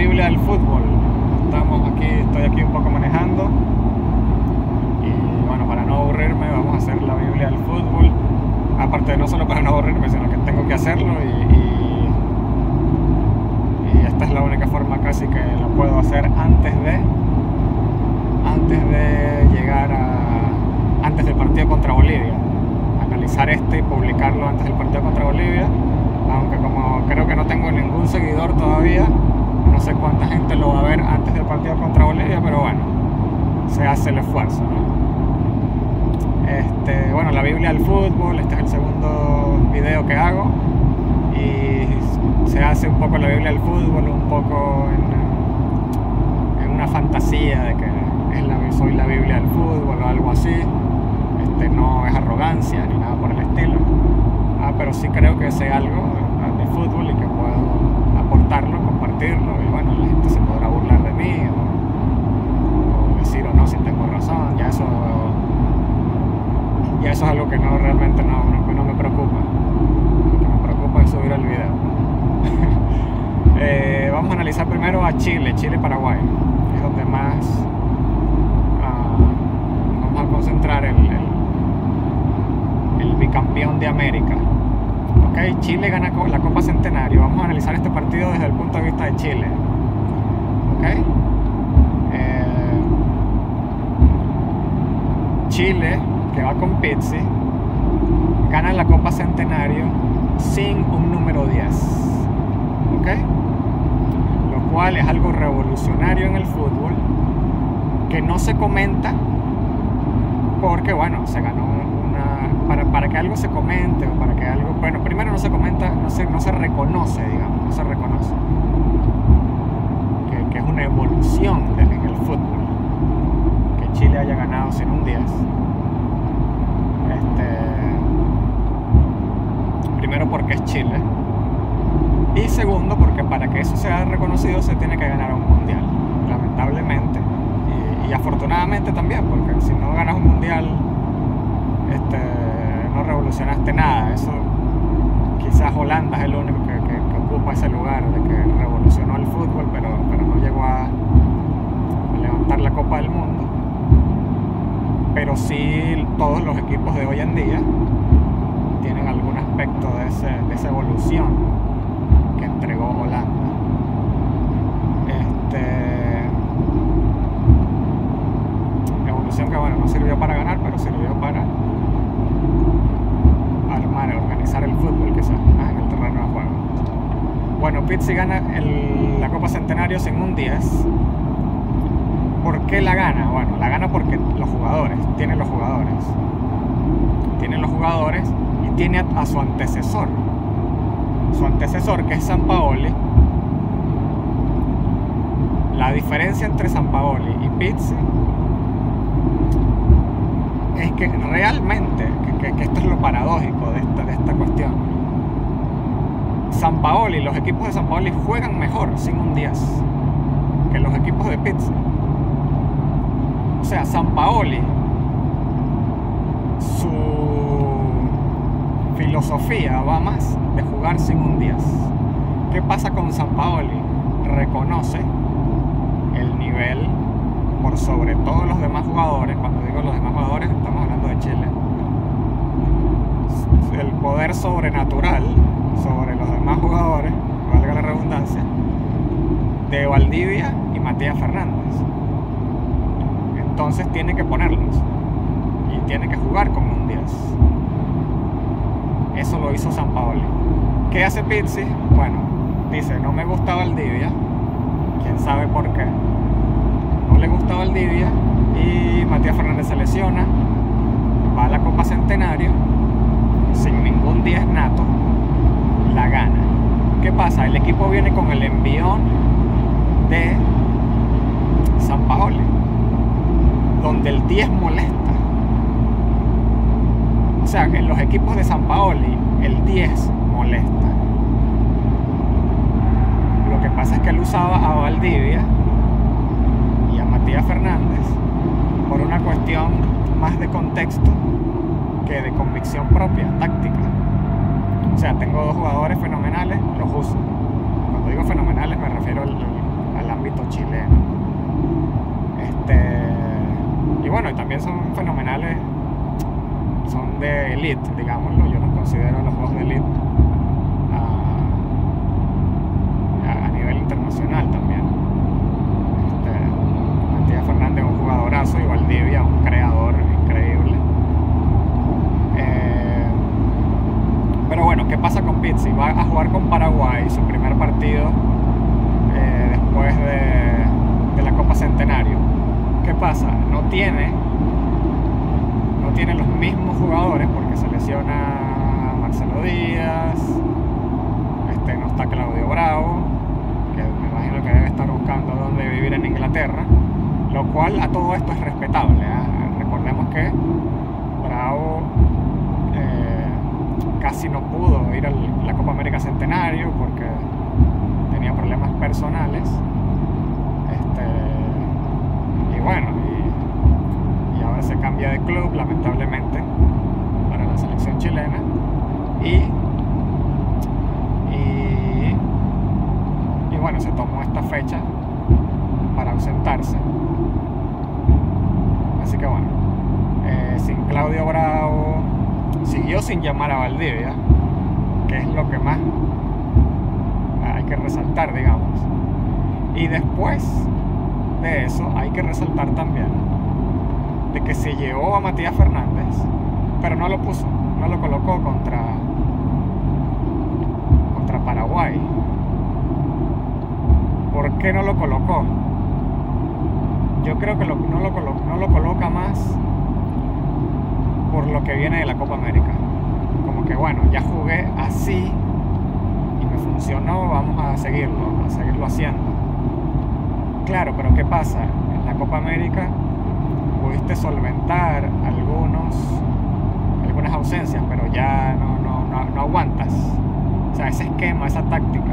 Biblia del Fútbol. Estamos aquí, estoy aquí un poco manejando. Y bueno, para no aburrirme vamos a hacer la Biblia del Fútbol. Aparte, no solo para no aburrirme, sino que tengo que hacerlo y esta es la única forma casi que la puedo hacer antes de llegar a... antes del partido contra Bolivia. Analizar este y publicarlo antes del partido contra Bolivia. Aunque como creo que no tengo ningún seguidor todavía, no sé cuánta gente lo va a ver antes del partido contra Bolivia, pero bueno, se hace el esfuerzo, ¿no? Bueno, la Biblia del Fútbol, este es el segundo video que hago y se hace un poco la Biblia del Fútbol, un poco en una fantasía de que soy la Biblia del Fútbol o algo así. No es arrogancia ni nada por el estilo, pero sí creo que sé algo de fútbol y que puedo aportarlo, compartirlo, y bueno, la gente se podrá burlar de mí o decir o no si tengo razón. Ya eso es algo que no realmente no me preocupa. Lo que me preocupa es subir el video. Vamos a analizar primero a Chile, Paraguay, es donde más vamos a concentrar el bicampeón de América. Ok, Chile gana la Copa Centenario. Vamos a analizar este partido desde el punto de vista de Chile. Ok, Chile, que va con Pizzi, gana la Copa Centenario sin un número 10. Ok, lo cual es algo revolucionario en el fútbol que no se comenta porque, bueno, se ganó para que algo se comente o para que algo... Bueno, primero no se comenta, no se reconoce, digamos, no se reconoce que es una evolución en el fútbol que Chile haya ganado sin un 10. Primero porque es Chile y segundo porque para que eso sea reconocido se tiene que ganar un mundial, lamentablemente y afortunadamente también, porque si no ganas un mundial no revolucionaste nada. Eso, quizás Holanda es el único que ocupa ese lugar de que revolucionó el fútbol, pero no llegó a levantar la Copa del Mundo. Pero sí, todos los equipos de hoy en día tienen algún aspecto de esa evolución que entregó Holanda. Evolución que, bueno, no sirvió para ganar, pero sirvió para organizar el fútbol, que sea en el terreno de juego. Bueno, Pizzi gana la Copa Centenario sin un 10. ¿Por qué la gana? Bueno, la gana porque tiene los jugadores y tiene a su antecesor. Su antecesor, que es Sampaoli. La diferencia entre Sampaoli y Pizzi es que realmente, que esto es lo paradójico de esta cuestión, Sampaoli, los equipos de Sampaoli juegan mejor sin un 10 que los equipos de Pizzi. O sea, Sampaoli, su filosofía va más de jugar sin un 10. ¿Qué pasa con Sampaoli? Reconoce el nivel por sobre todos los demás jugadores. Cuando digo los demás jugadores, estamos hablando de Chile. El poder sobrenatural sobre los demás jugadores, valga la redundancia, de Valdivia y Matías Fernández. Entonces tiene que ponerlos y tiene que jugar como un 10. Eso lo hizo Sampaoli. ¿Qué hace Pizzi? Bueno, dice, no me gusta Valdivia, quién sabe por qué. No le gusta Valdivia y Matías Fernández se lesiona, va a la Copa Centenario sin ningún 10 nato, la gana. ¿Qué pasa? El equipo viene con el envión de Sampaoli, donde el 10 molesta. O sea, que en los equipos de Sampaoli el 10 molesta. Lo que pasa es que él usaba a Valdivia y a Matías Fernández por una cuestión más de contexto que de convicción propia, táctica. O sea, tengo dos jugadores fenomenales, los uso. Cuando digo fenomenales me refiero al ámbito chileno. Y bueno, y también son fenomenales, son de elite, digámoslo. Yo los considero los juegos de elite a nivel internacional también. Matías Fernández, un jugadorazo, y Valdivia, un creador increíble. Pero bueno, ¿qué pasa con Pizzi? Va a jugar con Paraguay, su primer partido después de la Copa Centenario. ¿Qué pasa? No tiene los mismos jugadores porque se lesiona Marcelo Díaz, no está Claudio Bravo, que me imagino que debe estar buscando dónde vivir en Inglaterra, lo cual a todo esto es respetable, ¿eh? Recordemos que Bravo casi no pudo ir a la Copa América Centenario porque tenía problemas personales, y bueno, y ahora se cambia de club, lamentablemente, para la selección chilena, y bueno, se tomó esta fecha para ausentarse. Así que bueno, sin Claudio Bravo, siguió sin llamar a Valdivia, que es lo que más hay que resaltar, digamos. Y después de eso hay que resaltar también de que se llevó a Matías Fernández, pero no lo puso, no lo colocó contra Paraguay. ¿Por qué no lo colocó? Yo creo que no lo coloca más por lo que viene de la Copa América. Como que bueno, ya jugué así y me funcionó, vamos a seguirlo haciendo. Claro, pero ¿qué pasa? En la Copa América pudiste solventar algunas ausencias, pero ya no aguantas. O sea, ese esquema, esa táctica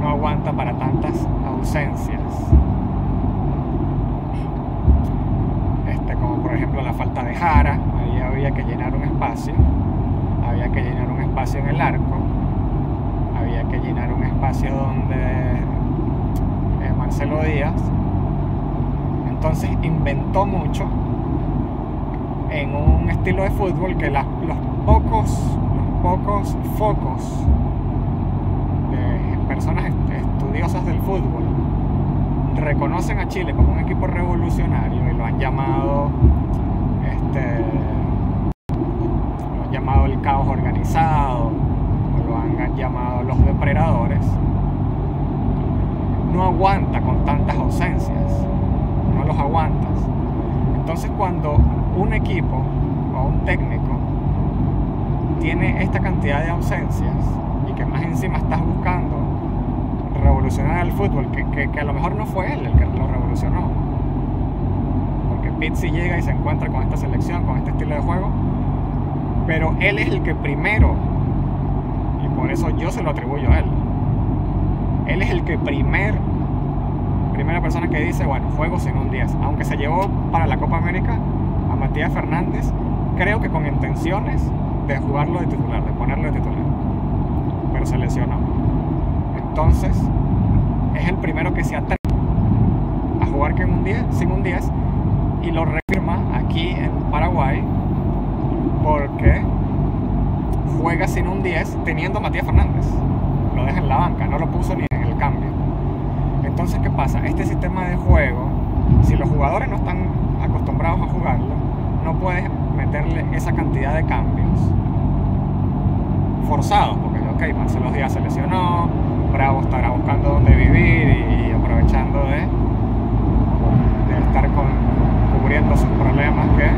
no aguanta para tantas ausencias, como por ejemplo la falta de Jara. Ahí había que llenar un espacio en el arco, había que llenar un espacio donde Marcelo Díaz. Entonces inventó mucho en un estilo de fútbol que los pocos focos de personas estudiosas del fútbol reconocen a Chile como un equipo revolucionario y lo han llamado el caos organizado, o lo han llamado los depredadores. No aguanta con tantas ausencias, no los aguantas. Entonces cuando un equipo o un técnico tiene esta cantidad de ausencias y que más encima estás buscando revolucionar el fútbol, que a lo mejor no fue él el que lo revolucionó, porque Pizzi llega y se encuentra con esta selección, con este estilo de juego, pero él es el que primero, y por eso yo se lo atribuyo a él, él es el que primera persona que dice, bueno, juego sin un 10, aunque se llevó para la Copa América a Matías Fernández, creo que con intenciones de jugarlo de titular, de ponerlo de titular, pero se lesionó. Entonces, es el primero que se atreve a jugar sin un 10 y lo reafirma aquí en Paraguay porque juega sin un 10 teniendo a Matías Fernández. Lo deja en la banca, no lo puso ni en el cambio. Entonces, ¿qué pasa? Este sistema de juego, si los jugadores no están acostumbrados a jugarlo, no puedes meterle esa cantidad de cambios forzados, porque ok, Marcelo Díaz se lesionó, Bravo estará buscando dónde vivir y aprovechando de estar cubriendo sus problemas que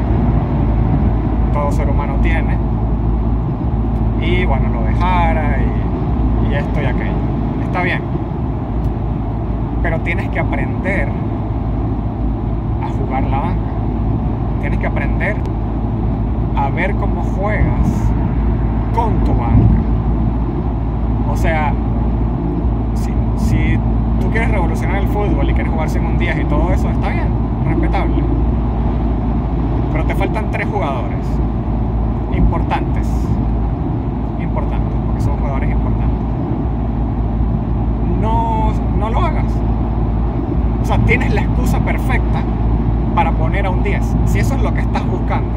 todo ser humano tiene, y bueno, lo dejara y esto y aquello, está bien, pero tienes que aprender a jugar la banca, tienes que aprender a ver cómo juegas con tu banca. O sea, si tú quieres revolucionar el fútbol y quieres jugar sin un 10 y todo eso, está bien, respetable, pero te faltan 3 jugadores importantes, porque son jugadores importantes. No lo hagas, un 10, si eso es lo que estás buscando,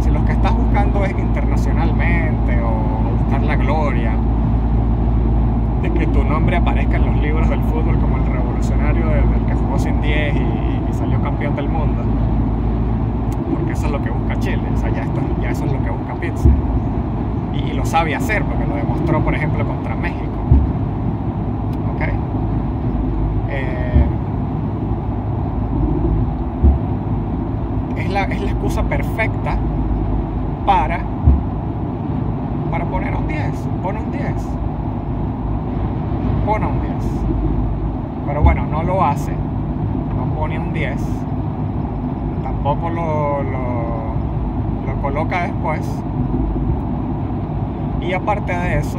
si lo que estás buscando es internacionalmente o buscar la gloria de que tu nombre aparezca en los libros del fútbol como el revolucionario del que jugó sin 10 y salió campeón del mundo, porque eso es lo que busca Chile, o sea, ya eso es lo que busca Pizzi, y lo sabe hacer porque lo demostró, por ejemplo, contra México. ¿Okay? Es la excusa perfecta para poner un 10. Pon un 10. Pon un 10. Pero bueno, no lo hace. No pone un 10. Tampoco lo coloca después. Y aparte de eso,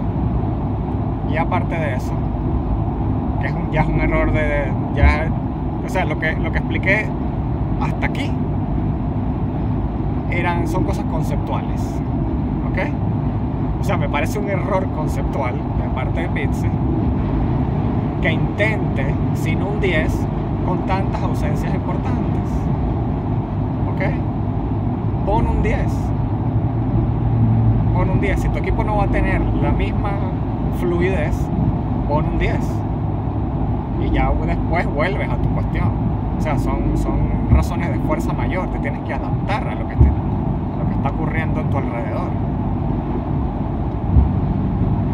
que es ya es un error o sea, lo que expliqué hasta aquí son cosas conceptuales, ¿ok? O sea, me parece un error conceptual de parte de Pizzi que intente sin un 10 con tantas ausencias importantes, ¿ok? Pon un 10. Pon un 10. Si tu equipo no va a tener la misma fluidez, pon un 10. Y ya después vuelves a tu cuestión. O sea, son razones de fuerza mayor. Te tienes que adaptar a lo que está ocurriendo en tu alrededor.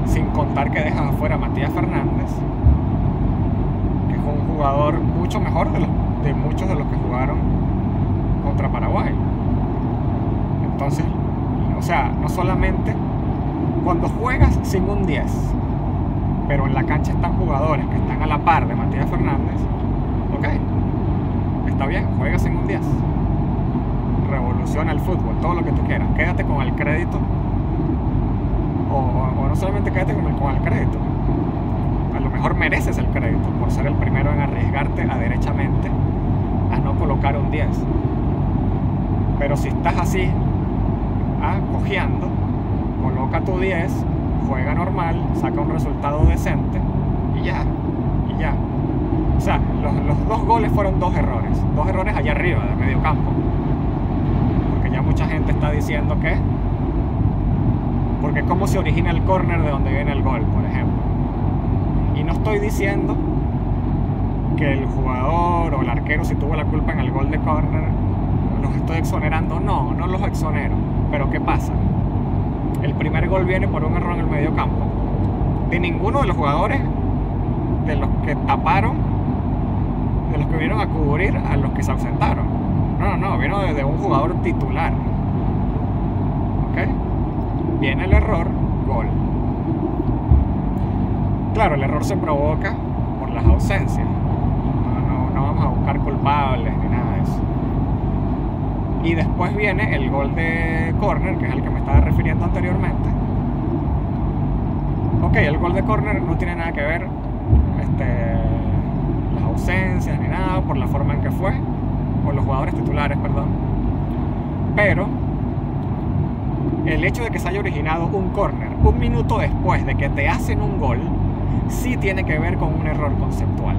Sin contar que dejas afuera a Matías Fernández, que es un jugador mucho mejor de muchos de los que jugaron contra Paraguay. Entonces, o sea, no solamente cuando juegas sin un 10, pero en la cancha están jugadores que están a la par de Matías Fernández, ok, está bien, juegas sin un 10, revoluciona el fútbol, todo lo que tú quieras, quédate con el crédito, o no solamente quédate con el crédito, a lo mejor mereces el crédito por ser el primero en arriesgarte a derechamente a no colocar un 10, pero si estás así, cojeando, coloca tu 10, juega normal, saca un resultado decente y ya. O sea, los dos goles fueron dos errores allá arriba de medio campo, porque ya mucha gente está diciendo que porque cómo se origina el córner de donde viene el gol, por ejemplo, y no estoy diciendo que el jugador o el arquero si tuvo la culpa en el gol de córner los estoy exonerando, no los exonero. Pero ¿qué pasa? El primer gol viene por un error en el medio campo de ninguno de los jugadores, de los que taparon, de los que vinieron a cubrir, a los que se ausentaron. No, vino desde un jugador titular. ¿Ok? Viene el error, gol. Claro, el error se provoca por las ausencias. No vamos a buscar culpables ni nada de eso. Y después viene el gol de córner, que es al que me estaba refiriendo anteriormente. Ok, el gol de córner no tiene nada que ver las ausencias ni nada, por la forma en que fue, por los jugadores titulares, perdón. Pero el hecho de que se haya originado un córner un minuto después de que te hacen un gol sí tiene que ver con un error conceptual,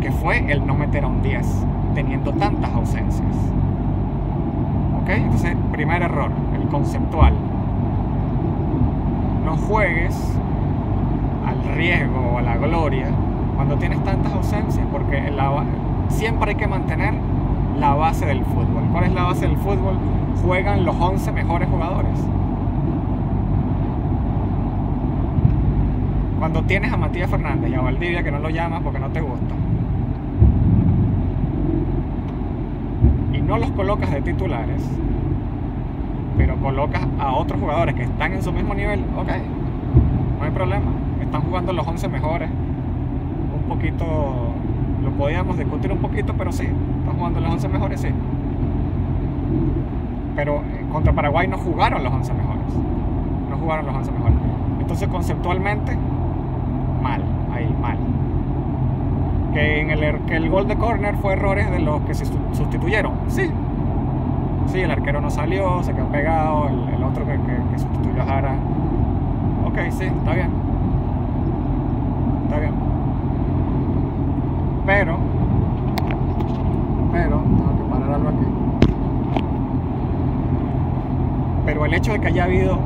que fue el no meter a un 10 teniendo tantas ausencias. Entonces, primer error, el conceptual. No juegues al riesgo o a la gloria cuando tienes tantas ausencias, porque siempre hay que mantener la base del fútbol. ¿Cuál es la base del fútbol? Juegan los 11 mejores jugadores. Cuando tienes a Matías Fernández y a Valdivia, que no lo llamas porque no te gusta, no los colocas de titulares, pero colocas a otros jugadores que están en su mismo nivel, ok, no hay problema, están jugando los 11 mejores, un poquito, lo podíamos discutir un poquito, pero sí, están jugando los 11 mejores, sí, pero contra Paraguay no jugaron los 11 mejores, entonces conceptualmente, mal. Que el gol de córner fue errores de los que se sustituyeron. Sí, el arquero no salió, se quedó pegado, el otro que sustituyó a Jara. Ok, sí, está bien. Pero tengo que parar algo aquí. el hecho de que haya habido,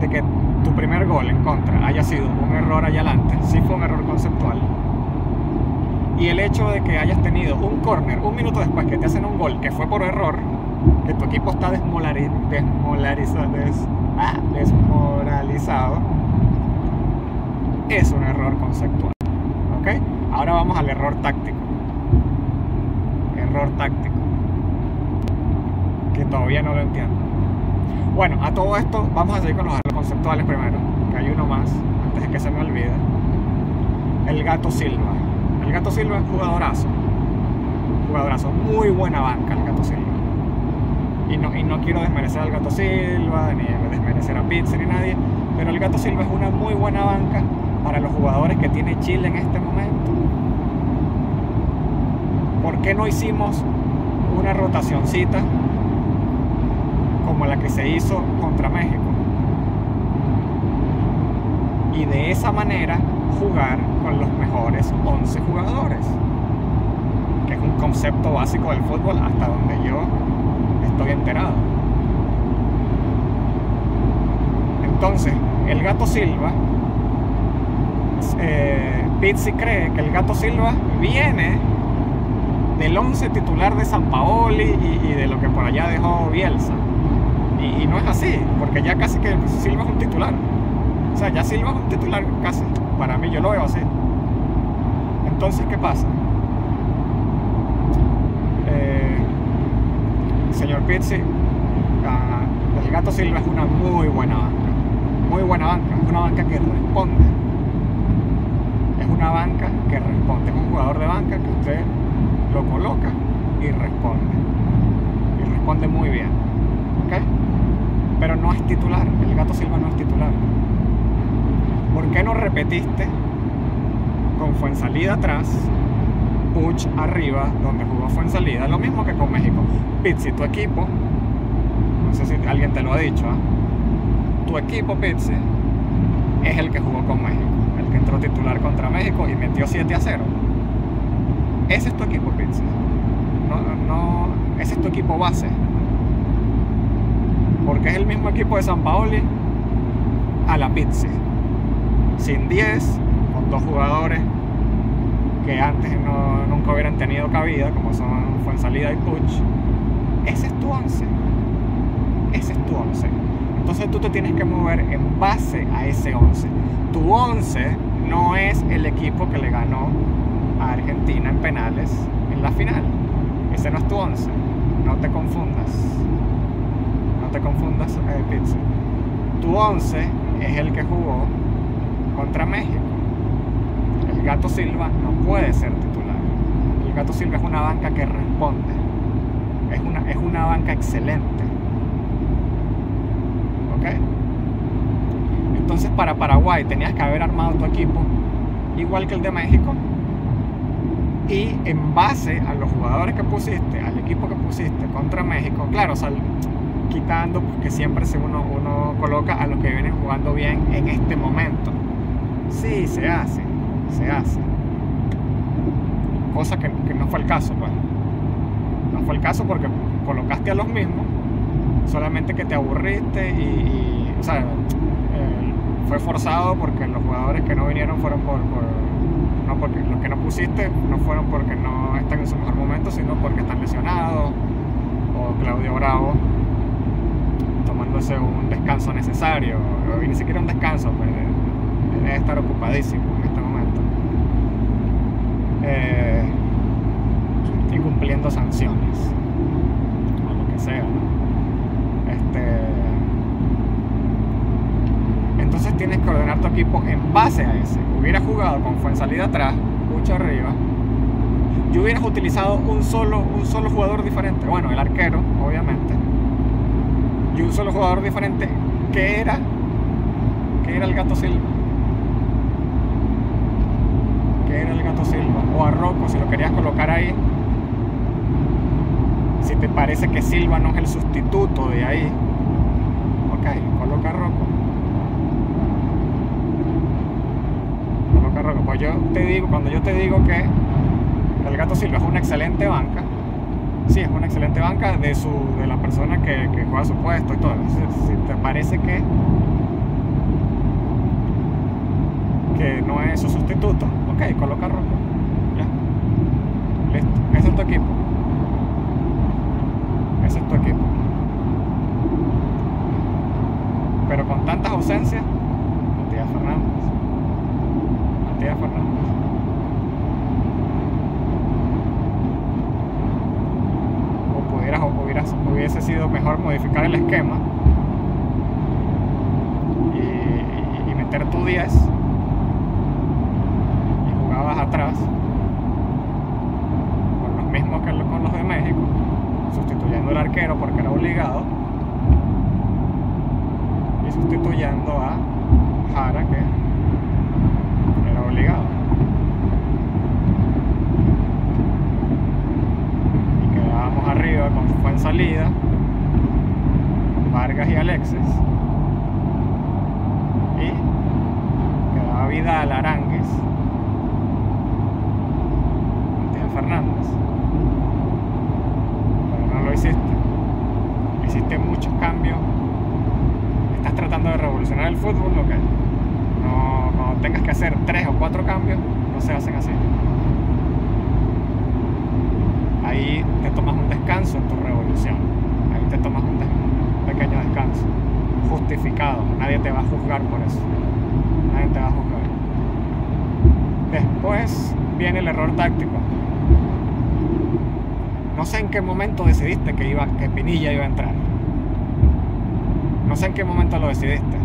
de que tu primer gol en contra haya sido un error allá adelante, sí fue un error conceptual, y el hecho de que hayas tenido un córner un minuto después que te hacen un gol que fue por error, que tu equipo está desmoralizado, es un error conceptual. ¿Okay? Ahora vamos al error táctico. Error táctico que todavía no lo entiendo. Bueno, a todo esto vamos a seguir con los errores conceptuales primero, que hay uno más antes de que se me olvide. El Gato Silva. El Gato Silva es jugadorazo. Jugadorazo, muy buena banca el Gato Silva. Y no quiero desmerecer al Gato Silva, ni desmerecer a Pizzi, ni nadie, pero el Gato Silva es una muy buena banca para los jugadores que tiene Chile en este momento. ¿Por qué no hicimos una rotacioncita como la que se hizo contra México? Y de esa manera jugar con los mejores 11 jugadores, que es un concepto básico del fútbol hasta donde yo estoy enterado. Entonces, el Gato Silva, Pizzi cree que el Gato Silva viene del 11 titular de Sampaoli y de lo que por allá dejó Bielsa, y no es así, porque ya casi que Silva es un titular. O sea, ya Silva es un titular casi, para mí, yo lo veo así. Entonces, ¿qué pasa? Señor Pizzi, el Gato Silva es una muy buena banca. Muy buena banca, es una banca que responde. Es una banca que responde, es un jugador de banca que usted lo coloca y responde. Y responde muy bien, ¿ok? Pero no es titular, el Gato Silva no es titular. ¿Por qué no repetiste con Fuenzalida atrás, Puch arriba, donde jugó Fuenzalida? Lo mismo que con México. Pizzi, tu equipo, no sé si alguien te lo ha dicho, ¿eh? Tu equipo, Pizzi, es el que jugó con México, el que entró titular contra México y metió 7-0. Ese es tu equipo, Pizzi. No, ese es tu equipo base. Porque es el mismo equipo de Sampaoli a la Pizzi. Sin 10, con dos jugadores que antes nunca hubieran tenido cabida, como son Fuenzalida y Puch. Ese es tu 11. Ese es tu 11. Entonces tú te tienes que mover en base a ese 11. Tu 11 no es el equipo que le ganó a Argentina en penales en la final. Ese no es tu 11. No te confundas. No te confundas, Pizzi. Tu 11 es el que jugó contra México. El Gato Silva no puede ser titular. El Gato Silva es una banca que responde. Es una banca excelente. ¿Ok? Entonces, para Paraguay tenías que haber armado tu equipo igual que el de México, y en base a los jugadores que pusiste, al equipo que pusiste contra México, claro, quitando, porque siempre uno coloca a los que vienen jugando bien en este momento. Sí, se hace. Cosa que no fue el caso, pues. No fue el caso porque colocaste a los mismos, solamente que te aburriste y o sea, fue forzado porque los jugadores que no vinieron fueron no porque los que no pusiste no fueron porque no están en su mejor momento, sino porque están lesionados o Claudio Bravo tomándose un descanso necesario, y ni siquiera un descanso, pues. Debe estar ocupadísimo en este momento, y cumpliendo sanciones o lo que sea, ¿no? Entonces tienes que ordenar tu equipo en base a ese. Hubiera jugado con Fuenzalida atrás, mucho arriba, y hubieras utilizado un solo jugador diferente, bueno, el arquero obviamente, y un solo jugador diferente que era el Gato Silva. Era el Gato Silva, o a Rocco si lo querías colocar ahí, si te parece que Silva no es el sustituto de ahí, ok, coloca a Rocco, pues yo te digo, cuando yo te digo que el Gato Silva es una excelente banca, sí, es una excelente banca de la persona que juega su puesto y todo. Si te parece que no es su sustituto, ok, coloca Rocco. Ya. Listo. Ese es tu equipo. Ese es tu equipo. Pero con tantas ausencias, Matías Fernández. Matías Fernández. Hubiese sido mejor modificar el esquema y meter tu 10 y jugabas atrás con los mismos que con los de México, sustituyendo al arquero porque era obligado y sustituyendo a Jara, que era obligado, y quedábamos arriba con Fuenzalida, Vargas y Alexis, y quedaba Vidal, Aránguiz, Matías Fernández. Pero no lo hiciste. Hiciste muchos cambios. Estás tratando de revolucionar el fútbol, ¿ok? No, cuando tengas que hacer 3 o 4 cambios, no se hacen así. Ahí te tomas un descanso en tu revolución. Ahí te tomas un pequeño descanso justificado. Nadie te va a juzgar por eso. Nadie te va a juzgar. Después viene el error táctico. No sé en qué momento decidiste que Pinilla iba a entrar. No sé en qué momento lo decidiste.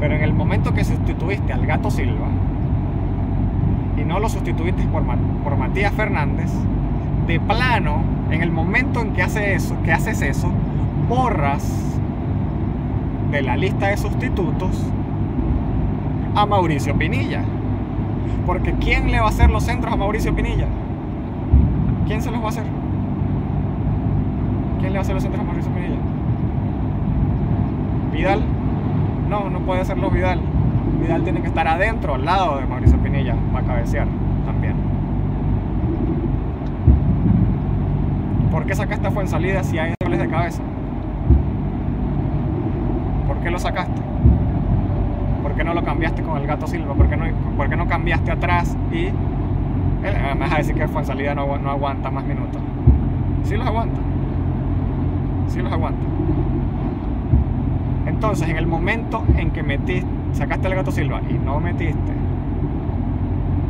Pero en el momento que sustituiste al Gato Silva y no lo sustituiste por Matías Fernández, de plano, en el momento en que haces eso, borras de la lista de sustitutos a Mauricio Pinilla. Porque ¿quién le va a hacer los centros a Mauricio Pinilla? ¿Quién se los va a hacer? ¿Quién le va a hacer los centros a Mauricio Pinilla? ¿Vidal? No, no puede hacerlo Vidal. Vidal tiene que estar adentro, al lado de Mauricio Pinilla, para cabecear también. ¿Por qué sacaste a Fuenzalida si hay goles de cabeza? ¿Por qué lo sacaste? ¿Por qué no lo cambiaste con el Gato Silva? ¿Por qué no cambiaste atrás? Y me vas a decir que Fuenzalida no aguanta más minutos. Sí los aguanta. Sí los aguanta. Entonces, en el momento en que sacaste al Gato Silva y no metiste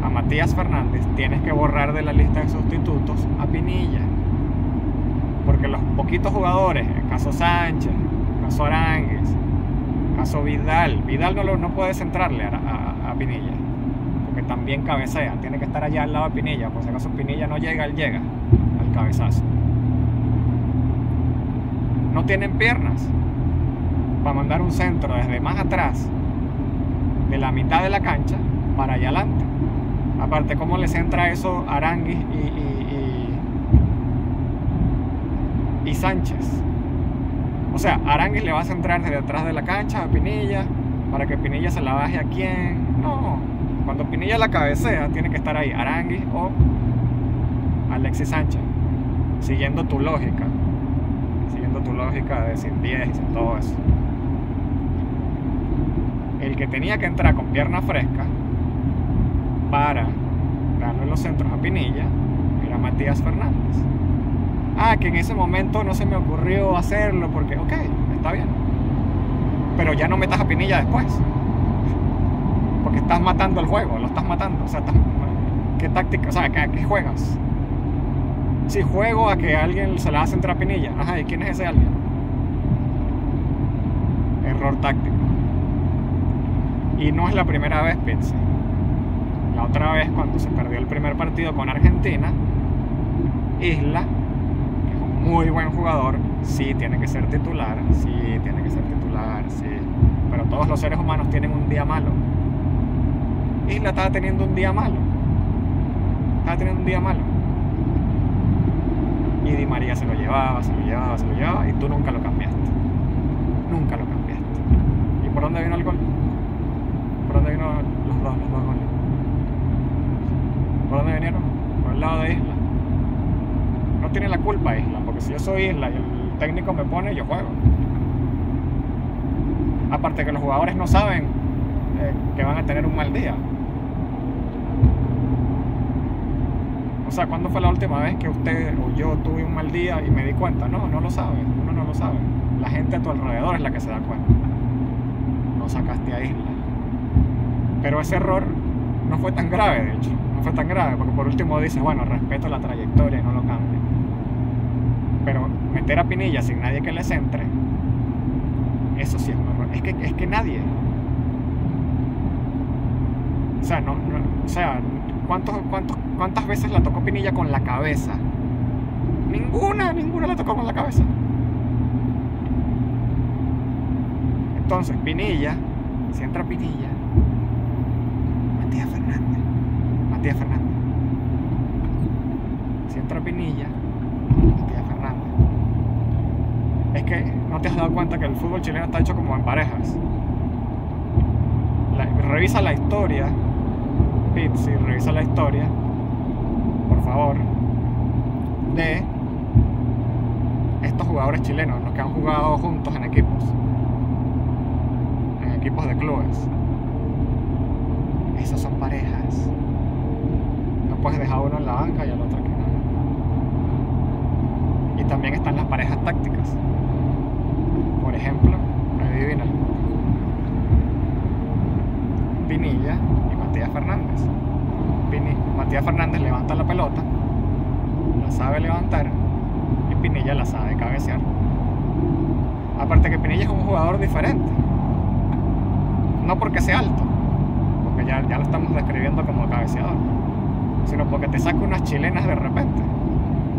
a Matías Fernández, tienes que borrar de la lista de sustitutos a Pinilla, porque los poquitos jugadores, el caso Sánchez, el caso Aránguiz, el caso Vidal no puede centrarle a Pinilla, porque también cabecea, tiene que estar allá al lado de Pinilla, por si acaso Pinilla no llega, él llega al cabezazo. No tienen piernas para mandar un centro desde más atrás de la mitad de la cancha para allá adelante. Aparte, ¿cómo les entra eso Aránguiz y Sánchez? O sea, Aránguiz le va a centrar desde atrás de la cancha a Pinilla para que Pinilla se la baje a quien. No, cuando Pinilla la cabecea tiene que estar ahí Aránguiz o Alexis Sánchez, siguiendo tu lógica, de decir 10 y todo eso. El que tenía que entrar con pierna fresca para darle los centros a Pinilla era Matías Fernández. Ah, que en ese momento no se me ocurrió hacerlo porque, ok, está bien, pero ya no metas a Pinilla después, porque estás matando el juego, lo estás matando. O sea, ¿qué táctica? O sea, ¿qué juegas? Si juego a que alguien se la hace entrar a Pinilla, ajá, ¿y quién es ese alguien? Error táctico. Y no es la primera vez, Pizzi. La otra vez, cuando se perdió el primer partido con Argentina, Isla, que es un muy buen jugador, sí tiene que ser titular, sí. Pero todos los seres humanos tienen un día malo. Isla estaba teniendo un día malo. Y Di María se lo llevaba, y tú nunca lo cambiaste. ¿Y por dónde vino el gol? ¿Por dónde vino los dos goles? ¿Por dónde vinieron? Por el lado de Isla. tiene la culpa Isla, porque si yo soy Isla y el técnico me pone, yo juego. Aparte que los jugadores no saben que van a tener un mal día. O sea, ¿cuándo fue la última vez que usted o yo tuve un mal día y me di cuenta? No, no lo sabe, uno no lo sabe. La gente a tu alrededor es la que se da cuenta. No sacaste a Isla. Pero ese error no fue tan grave, de hecho. No fue tan grave, porque por último dices, bueno, respeto la trayectoria y no lo cambio. Pero meter a Pinilla sin nadie que le centre, eso sí es un error. Es que nadie. O sea, ¿cuántas veces la tocó Pinilla con la cabeza? Ninguna la tocó con la cabeza. Entonces, Pinilla, si entra Pinilla, Matías Fernández. Si entra Pinilla, Matías Fernández. Es que no te has dado cuenta que el fútbol chileno está hecho como en parejas. Revisa la historia. Pizzi, revisa la historia, por favor, de estos jugadores chilenos, los que han jugado juntos en equipos de clubes. Esas son parejas. No puedes dejar uno en la banca y al otro aquí no. Y también están las parejas tácticas. Por ejemplo, adivina, Pinilla y Matías Fernández. Matías Fernández levanta la pelota, la sabe levantar, y Pinilla la sabe cabecear. Aparte que Pinilla es un jugador diferente, no porque sea alto, porque ya lo estamos describiendo como cabeceador, sino porque te saca unas chilenas de repente,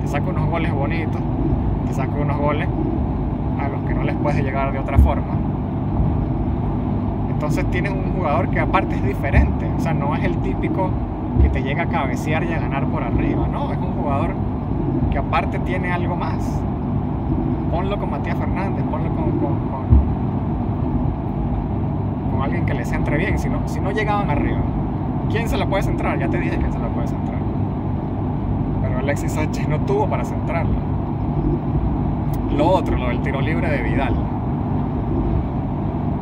te saca unos goles bonitos, te saca unos goles a los que no les puedes llegar de otra forma. Entonces tienes un jugador que aparte es diferente, o sea, no es el típico que te llega a cabecear y a ganar por arriba, no, es un jugador que aparte tiene algo más. Ponlo con Matías Fernández, ponlo con alguien que le centre bien, si no llegaban arriba. ¿Quién se la puede centrar? Ya te dije quién se la puede centrar. Pero Alexis Sánchez no tuvo para centrarla. Lo otro, lo del tiro libre de Vidal.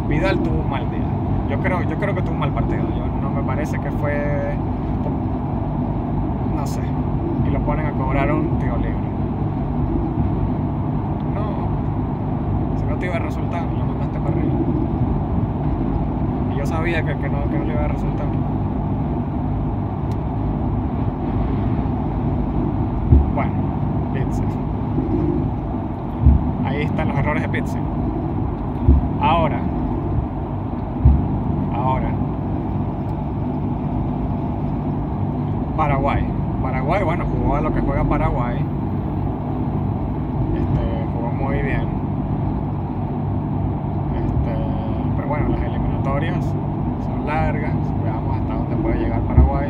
Vidal tuvo un mal día. Yo creo que tuvo un mal partido. No me parece que fue... No sé. Y lo ponen a cobrar un tiro libre. No. Si no te iba a resultar, lo mandaste para arriba. Y yo sabía que no le iba a resultar. Bueno, Pizzi. Ahí están los errores de Pizzi. Ahora, Paraguay, bueno, jugó a lo que juega Paraguay, jugó muy bien, pero bueno, las eliminatorias son largas, veamos hasta dónde puede llegar Paraguay.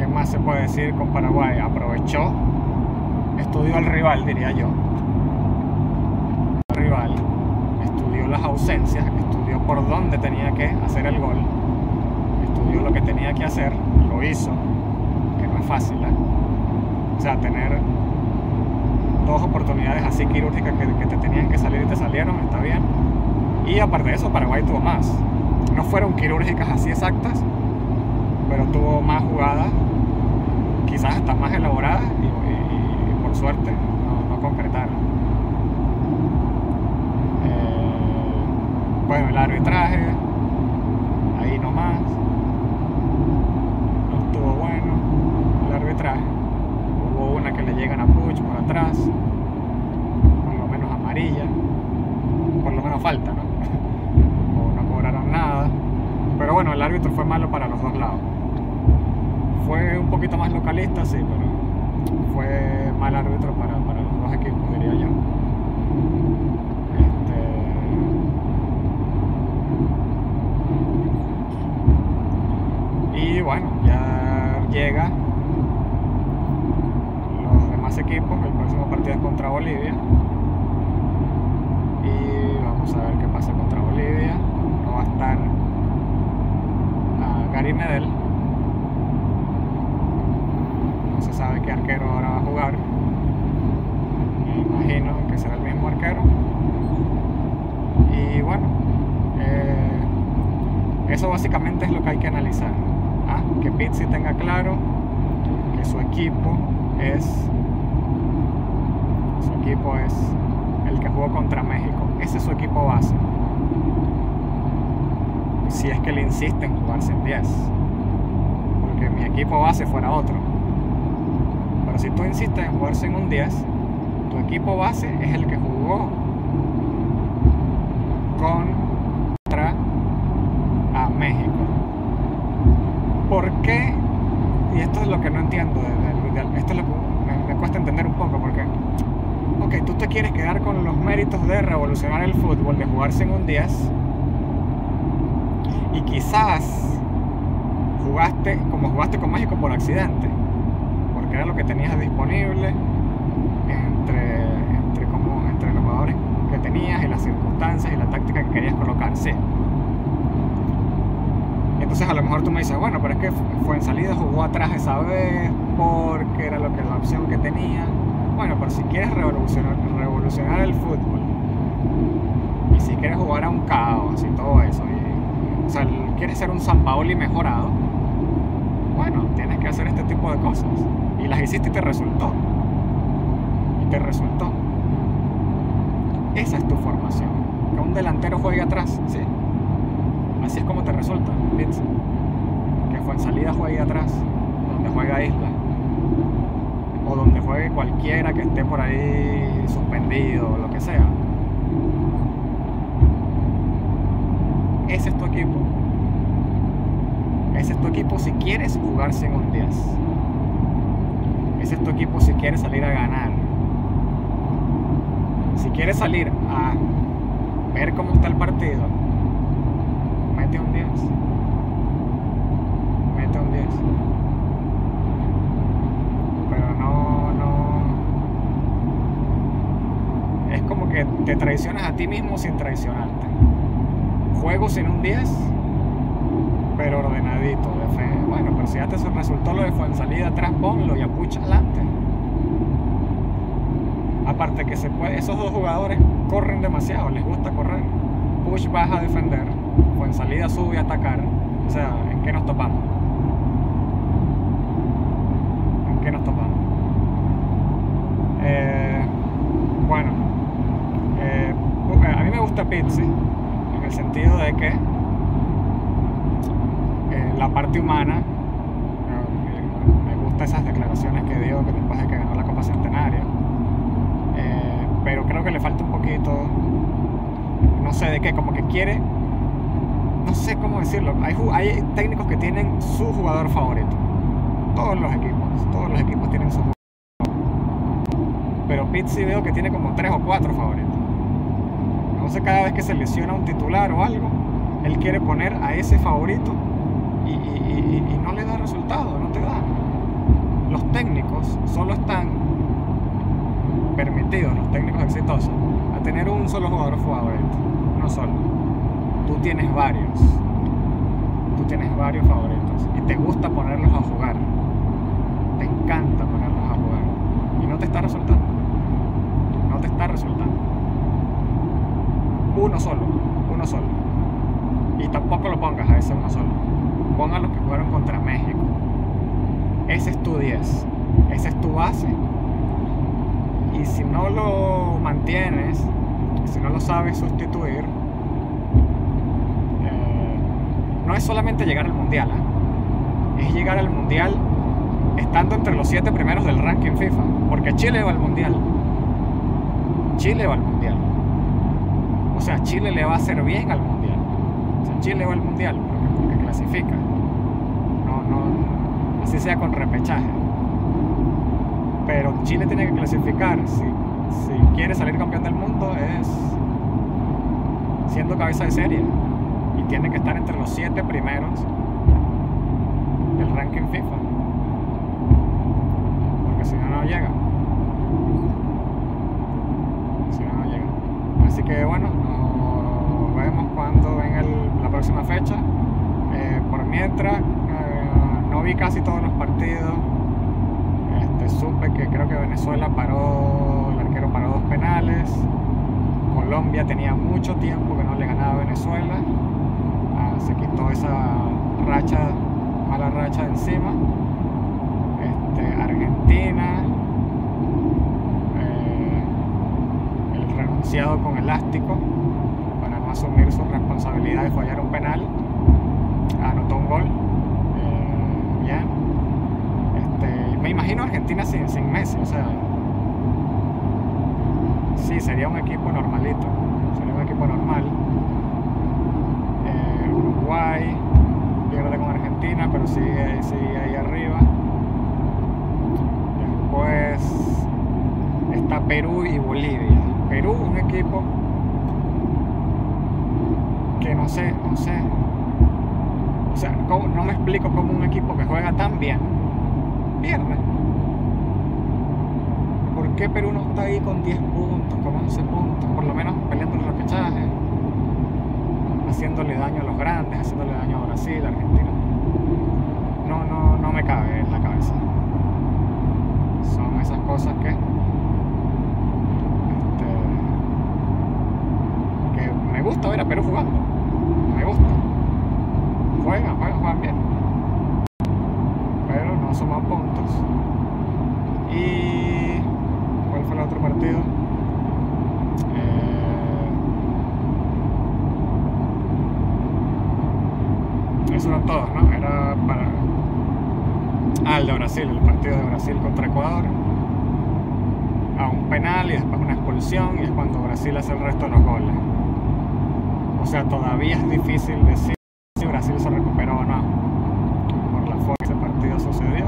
¿Qué más se puede decir con Paraguay? Aprovechó, estudió al rival, diría yo. Las ausencias, estudió por dónde tenía que hacer el gol, estudió lo que tenía que hacer, lo hizo, que no es fácil, ¿eh? O sea, tener dos oportunidades así quirúrgicas que te tenían que salir y te salieron, está bien. Y aparte de eso, Paraguay tuvo más, no fueron quirúrgicas así exactas, pero tuvo más jugadas, quizás hasta más elaboradas, y por suerte no concretaron. Bueno, el arbitraje, ahí nomás, no estuvo bueno el arbitraje. Hubo una que le llegan a Puch por atrás, por lo menos amarilla, por lo menos falta, ¿no? O no cobraron nada, pero bueno, el árbitro fue malo para los dos lados. Fue un poquito más localista, sí, pero fue mal árbitro para los dos equipos, diría yo. Y bueno, ya llega los demás equipos, el próximo partido es contra Bolivia. Y vamos a ver qué pasa contra Bolivia. No va a estar Gary Gary Medel. No se sabe qué arquero ahora va a jugar. Me imagino que será el mismo arquero. Y bueno, eso básicamente es lo que hay que analizar. Que Pizzi tenga claro que su equipo es el que jugó contra México. Ese es su equipo base. Si es que le insiste en jugarse en 10, porque mi equipo base fuera otro. Pero si tú insistes en jugarse en un 10, tu equipo base es el que jugó contra a México. ¿Por qué? Y esto es lo que no entiendo. Esto es lo que me cuesta entender un poco, porque ok, tú te quieres quedar con los méritos de revolucionar el fútbol, de jugarse en un 10, y quizás jugaste como jugaste con México por accidente, porque era lo que tenías disponible entre los jugadores que tenías y las circunstancias y la táctica que querías colocar, sí. Entonces a lo mejor tú me dices, bueno, pero es que Fuenzalida jugó atrás esa vez porque era lo que, la opción que tenía. Bueno, pero si quieres revolucionar el fútbol, y si quieres jugar a un caos y todo eso, o sea, quieres ser un Sampaoli mejorado, bueno, tienes que hacer este tipo de cosas. Y las hiciste y te resultó. Esa es tu formación. Que un delantero juegue atrás, sí. Así es como te resulta, Pizzi. Que Fuenzalida juegue atrás, donde juega Isla, o donde juegue cualquiera que esté por ahí suspendido, o lo que sea. Ese es tu equipo. Ese es tu equipo si quieres jugarse en un 10. Ese es tu equipo si quieres salir a ganar. Si quieres salir a ver cómo está el partido, mete un 10. Mete un 10. Pero no. Es como que te traicionas a ti mismo sin traicionarte. Juegos en un 10, pero ordenadito, de fe. Bueno, pero si ya te resultó lo de Fuenzalida atrás, ponlo y a Puch adelante. Aparte que se puede, esos dos jugadores corren demasiado, les gusta correr. Puch baja a defender, Fuenzalida sube a atacar. O sea, ¿en qué nos topamos? ¿En qué nos topamos? A mí me gusta Pizzi, en el sentido de que la parte humana, me gusta esas declaraciones que dio después de que ganó la Copa Centenaria, pero creo que le falta un poquito, no sé de qué, como que quiere, no sé cómo decirlo. Hay técnicos que tienen su jugador favorito, todos los equipos tienen su jugador favorito, pero Pizzi veo que tiene como 3 o 4 favoritos. Entonces cada vez que se lesiona un titular o algo, él quiere poner a ese favorito y no le da resultado, no te da. Los técnicos solo están permitidos, los técnicos exitosos, a tener un solo jugador favorito, no solo. Tú tienes varios favoritos y te gusta ponerlos a jugar, te encanta ponerlos a jugar y no te está resultando. Uno solo. Y tampoco lo pongas a ese uno solo. Pon a los que jugaron contra México. Ese es tu 10. Esa es tu base. Y si no lo mantienes, si no lo sabes sustituir, no es solamente llegar al mundial, es llegar al mundial estando entre los 7 primeros del ranking FIFA. Porque Chile va al mundial. O sea, Chile le va a hacer bien al mundial. O sea, Chile va al mundial porque clasifica. No, así sea con repechaje. Pero Chile tiene que clasificar. Si quiere salir campeón del mundo, es siendo cabeza de serie. Y tiene que estar entre los 7 primeros del ranking FIFA. Porque si no, no llega. Así que bueno, nos vemos cuando venga la próxima fecha. Por mientras, no vi casi todos los partidos. Supe que creo que Venezuela paró, el arquero paró 2 penales. Colombia tenía mucho tiempo que no le ganaba a Venezuela. Se quitó esa racha, mala racha de encima. Argentina, el renunciado con elástico para no asumir su responsabilidad de fallar un penal, anotó un gol. Bien. Me imagino Argentina sin Messi, o sea, sí, sería un equipo normalito, sería un equipo normal. Uruguay pierde con Argentina, pero sigue ahí arriba. Después está Perú y Bolivia. Perú, un equipo que no sé, o sea, no me explico cómo un equipo que juega tan bien pierde. ¿Por qué Perú no está ahí con 10 puntos, con 11 puntos, por lo menos peleando el repechaje, haciéndole daño a los grandes, haciéndole daño a Brasil, a Argentina? No me cabe en la cabeza. Son esas cosas que me gusta ver a Perú jugando. Me gusta. Juegan bien. No suman puntos. Y ¿cuál fue el otro partido? Eso eran todos, ¿no? Era para... el de Brasil, el partido de Brasil contra Ecuador, a un penal y después una expulsión, y es cuando Brasil hace el resto de los goles. O sea, todavía es difícil decir si Brasil se recuperó o no. Sucedió,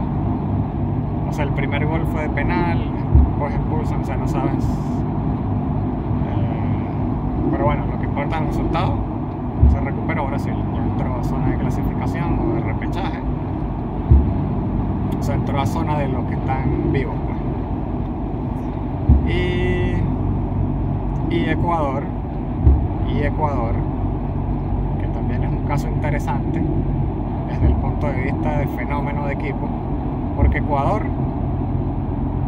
o sea, el primer gol fue de penal, después expulsan, o sea, no sabes, pero bueno, lo que importa es el resultado. Se recuperó Brasil, ya entró a zona de clasificación o de repechaje, o sea, entró a zona de los que están vivos, pues. Y Ecuador, que también es un caso interesante desde el punto de vista de fenómeno de equipo, porque Ecuador,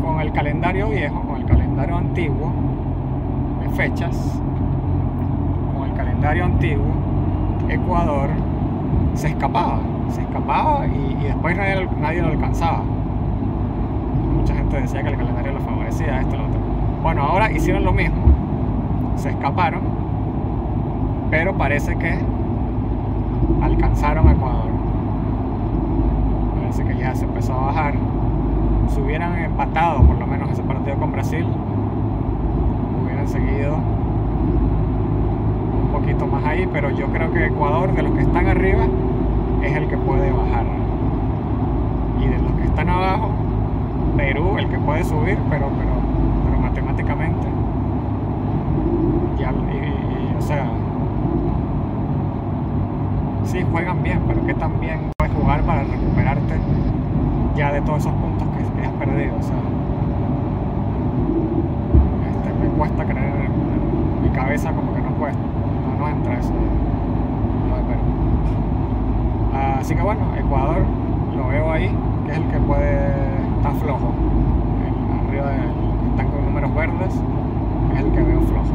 con el calendario viejo, con el calendario antiguo de fechas, Ecuador se escapaba y después nadie lo alcanzaba. Mucha gente decía que el calendario lo favorecía, esto, lo otro. Bueno, ahora hicieron lo mismo, se escaparon, pero parece que alcanzaron a Ecuador. Parece que ya se empezó a bajar. Si hubieran empatado por lo menos ese partido con Brasil, hubieran seguido un poquito más ahí, pero yo creo que Ecuador, de los que están arriba, es el que puede bajar, y de los que están abajo, Perú, el que puede subir, pero matemáticamente ya, o sea, sí, juegan bien, pero que también puedes jugar para recuperarte ya de todos esos puntos que has perdido. O sea, me cuesta creer, en mi cabeza como que no entra eso, no de Perú. Así que bueno, Ecuador lo veo ahí, que es el que puede estar flojo, arriba de los que están con números verdes, es el que veo flojo.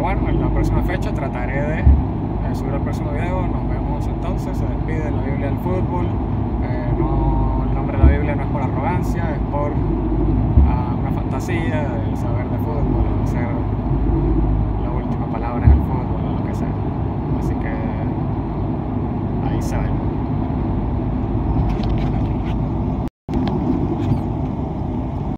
Bueno, en la próxima fecha trataré de subir el próximo video. Nos vemos entonces. Se despide la Biblia del Fútbol. No, el nombre de la Biblia no es por arrogancia, es por una fantasía del saber de fútbol, de ser la última palabra en el fútbol o lo que sea. Así que ahí se ven.